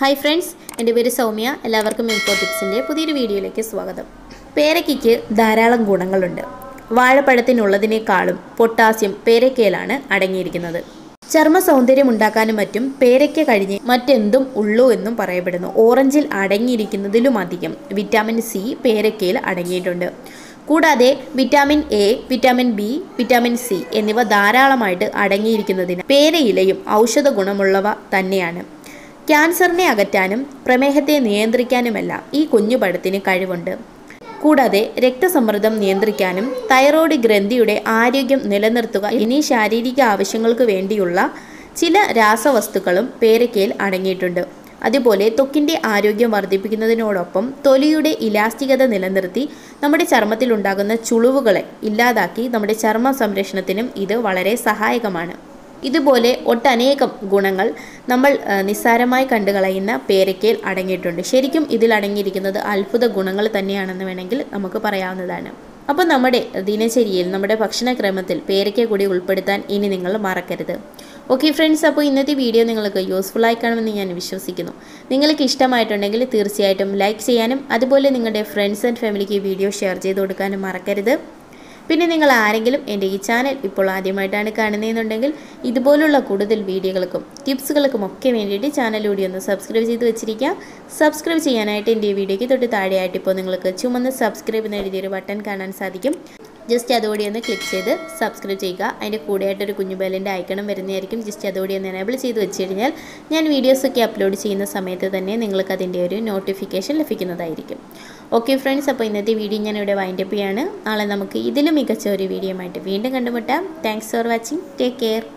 Hi friends, എൻ്റെ പേര് സൗമ്യ. എല്ലാവർക്കും ഇൻഫോ ടിപ്സിന്റെ പുതിയൊരു വീഡിയോയിലേക്ക് സ്വാഗതം. പേരയ്ക്കയ്ക്ക് ധാരാളം ഗുണങ്ങളുണ്ട്. വാഴപ്പഴത്തിനുള്ളതിനേക്കാളും പൊട്ടാസ്യം പേരയ്ക്കയിലാണ് അടങ്ങിയിരിക്കുന്നത്. ചർമ്മ സൗന്ദര്യം ഉണ്ടാക്കാനും മറ്റും പേരയ്ക്ക കഴിഞ്ഞ് മറ്റെന്തും ഉള്ളൂ എന്നും പറയപ്പെടുന്നു. ഓറഞ്ചിൽ അടങ്ങിയിരിക്കുന്നതിലുമധികം വിറ്റാമിൻ സി പേരയ്ക്കയിൽ അടങ്ങിയിട്ടുണ്ട്. കൂടാതെ vitamin A, vitamin B, vitamin C എന്നിവ ധാരാളമായിട്ട് അടങ്ങിയിരിക്കുന്നതിന് പേരയിലയും ഔഷധ ഗുണമുള്ളവ തന്നെയാണ്. ക്യാൻസറിനെ അകറ്റാനും പ്രമേഹത്തെ നിയന്ത്രിക്കാനുമെല്ലാം ഈ കുഞ്ഞുപഴത്തിന് കഴിവുണ്ട്. കൂടാതെ രക്തസമ്മർദ്ദം നിയന്ത്രിക്കാനും തൈറോയ്ഡ് ഗ്രന്ഥിയുടെ ആരോഗ്യം നിലനിർത്തുക എന്നീ ശാരീരിക ആവശ്യങ്ങൾക്ക് വേണ്ടിയുള്ള ചില രാസവസ്തുക്കളും പേരയ്ക്കയിൽ അടങ്ങിയിട്ടുണ്ട്. അതുപോലെ ത്വക്കിൻ്റെ ആരോഗ്യം വർദ്ധിപ്പിക്കുന്നതിനോടൊപ്പം തൊലിയുടെ ഇലാസ്റ്റികത നിലനിർത്തി നമ്മുടെ ചർമ്മത്തിലുണ്ടാകുന്ന ചുളിവുകളെ ഇല്ലാതാക്കി നമ്മുടെ ചർമ്മ സംരക്ഷണത്തിനും ഇത് വളരെ സഹായകമാണ്. ഇതുപോലെ ഒട്ടനേകം ഗുണങ്ങൾ നമ്മൾ നിസ്സാരമായി കണ്ടുകളയുന്ന പേരയ്ക്കയിൽ അടങ്ങിയിട്ടുണ്ട്. ശരിക്കും ഇതിൽ അടങ്ങിയിരിക്കുന്നത് അത്ഭുത ഗുണങ്ങൾ തന്നെയാണെന്ന് വേണമെങ്കിൽ നമുക്ക് പറയാവുന്നതാണ്. അപ്പോൾ നമ്മുടെ ദിനചര്യയിൽ, നമ്മുടെ ഭക്ഷണക്രമത്തിൽ പേരയ്ക്ക കൂടി ഉൾപ്പെടുത്താൻ ഇനി നിങ്ങൾ മറക്കരുത്. ഓക്കെ ഫ്രണ്ട്സ്, അപ്പോൾ ഇന്നത്തെ വീഡിയോ നിങ്ങൾക്ക് യൂസ്ഫുള്ളായി കാണുമെന്ന് ഞാൻ വിശ്വസിക്കുന്നു. നിങ്ങൾക്ക് ഇഷ്ടമായിട്ടുണ്ടെങ്കിൽ തീർച്ചയായിട്ടും ലൈക്ക് ചെയ്യാനും അതുപോലെ നിങ്ങളുടെ ഫ്രണ്ട്സ് ആൻഡ് ഫാമിലിക്ക് വീഡിയോ ഷെയർ ചെയ്ത് കൊടുക്കാനും മറക്കരുത്. പിന്നെ നിങ്ങൾ ആരെങ്കിലും എൻ്റെ ഈ ചാനൽ ഇപ്പോൾ ആദ്യമായിട്ടാണ് കാണുന്നതെന്നുണ്ടെങ്കിൽ ഇതുപോലുള്ള കൂടുതൽ വീഡിയോകൾക്കും ടിപ്സുകൾക്കും ഒക്കെ വേണ്ടിയിട്ട് ചാനൽ കൂടി ഒന്ന് സബ്സ്ക്രൈബ് ചെയ്ത് വെച്ചിരിക്കുക. സബ്സ്ക്രൈബ് ചെയ്യാനായിട്ട് എൻ്റെ ഈ വീഡിയോയ്ക്ക് തൊട്ട് താഴെയായിട്ട് ഇപ്പോൾ നിങ്ങൾക്ക് ചുമന്ന് സബ്സ്ക്രൈബ് എന്ന് എഴുതിയൊരു ബട്ടൺ കാണാൻ സാധിക്കും. ജസ്റ്റ് അതുകൂടി ഒന്ന് ക്ലിക്ക് ചെയ്ത് സബ്സ്ക്രൈബ് ചെയ്യുക. അതിൻ്റെ കൂടെയായിട്ടൊരു കുഞ്ഞു ബെല്ലിൻ്റെ ഐക്കണം വരുന്നതായിരിക്കും. ജസ്റ്റ് അതുകൂടി ഒന്ന് എനേബിൾ ചെയ്ത് വെച്ച് കഴിഞ്ഞാൽ ഞാൻ വീഡിയോസൊക്കെ അപ്ലോഡ് ചെയ്യുന്ന സമയത്ത് തന്നെ നിങ്ങൾക്ക് അതിൻ്റെ ഒരു നോട്ടിഫിക്കേഷൻ ലഭിക്കുന്നതായിരിക്കും. ഓക്കെ ഫ്രണ്ട്സ്, അപ്പോൾ ഇന്നത്തെ വീഡിയോ ഞാൻ ഇവിടെ വൈൻഡപ്പ് ചെയ്യാണ്. നാളെ നമുക്ക് ഇതിലും മികച്ച ഒരു വീഡിയോ ആയിട്ട് വീണ്ടും കണ്ടുമുട്ടാം. Thanks for watching. Take care.